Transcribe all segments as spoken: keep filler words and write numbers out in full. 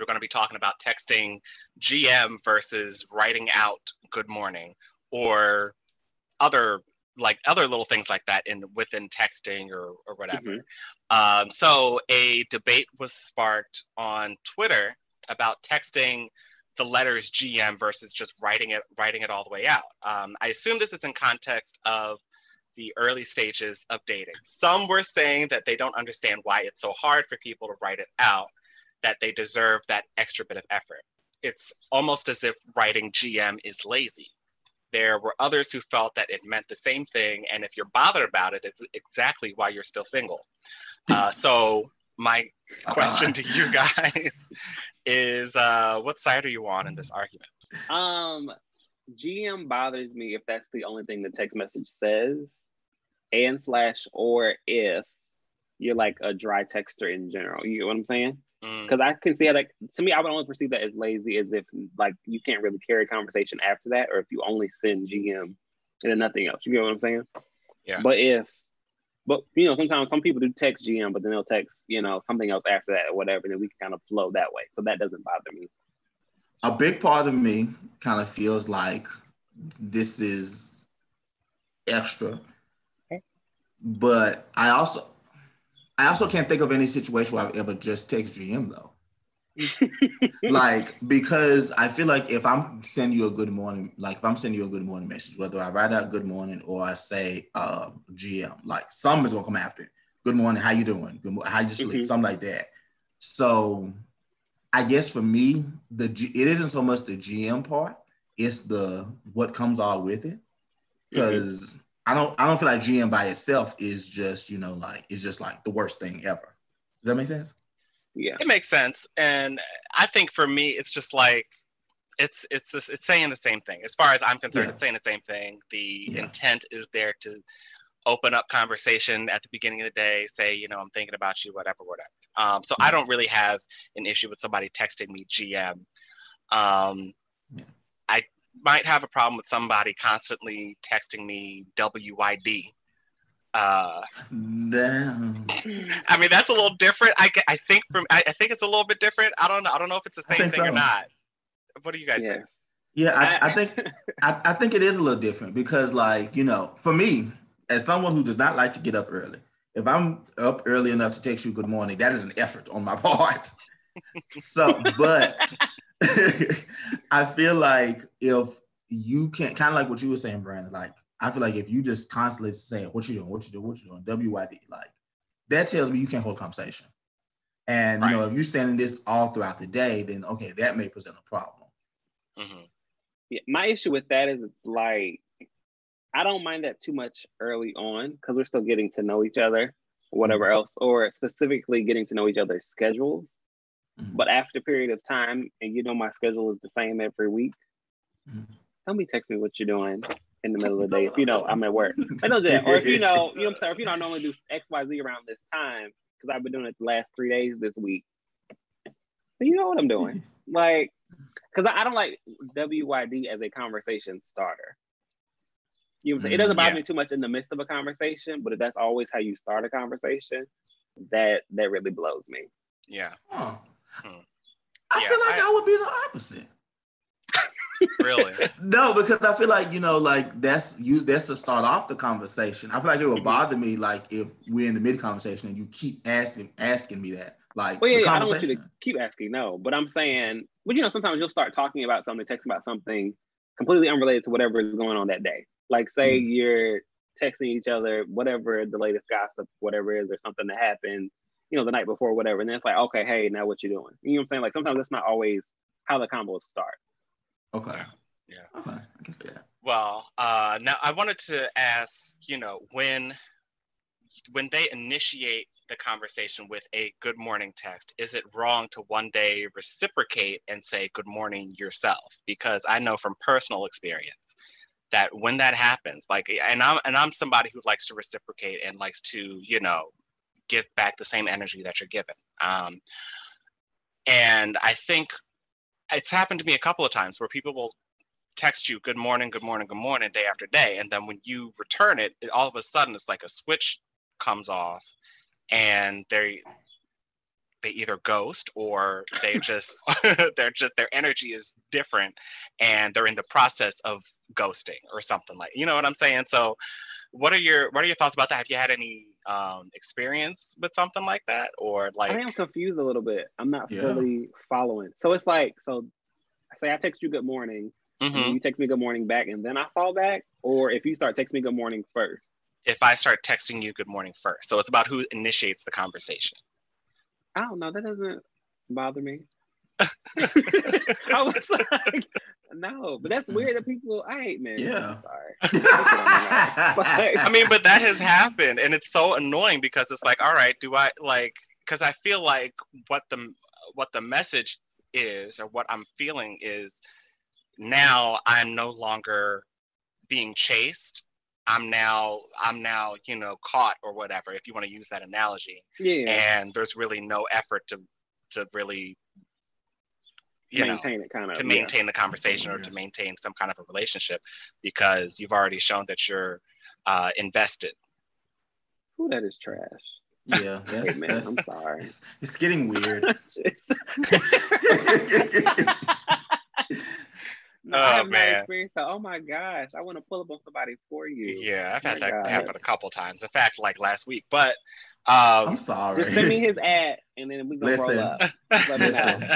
We're going to be talking about texting G M versus writing out good morning, or other like other little things like that in within texting or, or whatever. Mm-hmm. Um, so a debate was sparked on Twitter about texting the letters G M versus just writing it writing it all the way out. Um, I assume this is in context of the early stages of dating. Some were saying that they don't understand why it's so hard for people to write it out, that they deserve that extra bit of effort. It's almost as if writing G M is lazy. There were others who felt that it meant the same thing, and if you're bothered about it, it's exactly why you're still single. Uh, so my question uh. to you guys is, uh, what side are you on in this argument? Um, G M bothers me if that's the only thing the text message says, and slash or if you're like a dry texter in general. You get what I'm saying? Because I can see that, like, to me, I would only perceive that as lazy as if, like, you can't really carry a conversation after that, or if you only send G M and then nothing else. You get what I'm saying? Yeah. But if, but, you know, sometimes some people do text G M, but then they'll text, you know, something else after that or whatever, and then we can kind of flow that way. So that doesn't bother me. A big part of me kind of feels like this is extra. Okay. But I also... I also can't think of any situation where I've ever just texted G M though. Like, because I feel like if I'm sending you a good morning, like if I'm sending you a good morning message, whether I write out good morning or I say uh, G M, like somebody's gonna come after it. Good morning, how you doing? Good morning, how you sleep? Mm-hmm. Something like that. So I guess for me, the G- it isn't so much the G M part, it's the what comes all with it. Because mm-hmm. I don't I don't feel like G M by itself is just, you know, like, it's just like the worst thing ever. Does that make sense? Yeah. It makes sense. And I think for me, it's just like, it's it's it's saying the same thing. As far as I'm concerned, yeah. It's saying the same thing. The yeah. intent is there to open up conversation at the beginning of the day, say, you know, I'm thinking about you, whatever, whatever. Um, so yeah. I don't really have an issue with somebody texting me G M. Um, yeah. I might have a problem with somebody constantly texting me W Y D. Uh, Damn. I mean, that's a little different. I, I think from I, I think it's a little bit different. I don't know. I don't know if it's the same thing so. or not. What do you guys yeah. think? Yeah, I, I think I, I think it is a little different because, like, you know, for me, as someone who does not like to get up early, if I'm up early enough to text you good morning, that is an effort on my part. So, but. I feel like if you can't, kind of like what you were saying, Brandon, like, I feel like if you just constantly say, what you doing, what you doing, what you doing, W Y D, like, that tells me you can't hold a conversation. And, right. you know, if you're sending this all throughout the day, then, okay, that may present a problem. Mm-hmm. Yeah, my issue with that is it's like, I don't mind that too much early on because we're still getting to know each other, whatever mm-hmm. else, or specifically getting to know each other's schedules. Mm-hmm. But after a period of time, and you know my schedule is the same every week, mm-hmm. don't be texting me what you're doing in the middle of the day if you know I'm at work. I know that. Or if you know, you know what I'm saying, if you know I normally do X, Y, Z around this time, because I've been doing it the last three days this week. But you know what I'm doing. Like, because I, I don't like W Y D as a conversation starter. You know what I'm saying? It doesn't bother yeah. me too much in the midst of a conversation, but if that's always how you start a conversation, that that really blows me. Yeah. Huh. Hmm. I yeah, feel like I, I would be the opposite. Really? No, because I feel like, you know, like that's you that's to start off the conversation. I feel like it would bother me like if we're in the mid conversation and you keep asking asking me that. Like, well, yeah, the yeah, I don't want you to keep asking, no. But I'm saying, but you know, sometimes you'll start talking about something, texting about something completely unrelated to whatever is going on that day. Like, say mm-hmm. you're texting each other, whatever the latest gossip, whatever is, or something that happened, you know, the night before, whatever. And then it's like, okay, hey, now what you doing? You know what I'm saying? Like, sometimes that's not always how the combos start. Okay. Yeah. Okay. I guess, yeah. Well, uh, now I wanted to ask, you know, when when they initiate the conversation with a good morning text, is it wrong to one day reciprocate and say good morning yourself? Because I know from personal experience that when that happens, like, and I'm, and I'm somebody who likes to reciprocate and likes to, you know, give back the same energy that you're given. Um, and I think it's happened to me a couple of times where people will text you good morning, good morning, good morning, day after day. And then when you return it, it all of a sudden it's like a switch comes off and they they either ghost or they just, they're just, their energy is different and they're in the process of ghosting or something like, you know what I'm saying? So what are your, what are your thoughts about that? Have you had any um, experience with something like that? Or like, I am confused a little bit. I'm not yeah. fully following. So it's like, so say I text you good morning, mm-hmm. and you text me good morning back and then I fall back. Or if you start texting me good morning first. If I start texting you good morning first. So it's about who initiates the conversation. I don't know. That doesn't bother me. I was like, no, but that's weird that people, I hate men. Yeah. I'm sorry. Like, I mean, but that has happened. And it's so annoying because it's like, all right, do I like, because I feel like what the, what the message is or what I'm feeling is now I'm no longer being chased. I'm now, I'm now, you know, caught or whatever, if you want to use that analogy. Yeah. And there's really no effort to, to really, you maintain know, it kind of, to maintain yeah. the conversation or yeah. to maintain some kind of a relationship because you've already shown that you're uh, invested. Ooh, that is trash. Yeah, that's, hey, man, that's, I'm sorry. It's, it's getting weird. No, oh, I have man. not experienced that. Oh my gosh, I want to pull up on somebody for you. Yeah, I've had oh, that God. happen a couple times. In fact, like last week. But um, I'm sorry. Just send me his ad, and then we gonna roll up. Listen.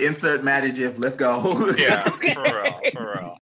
Insert Maddie GIF. Let's go. Yeah, okay. for real, for real.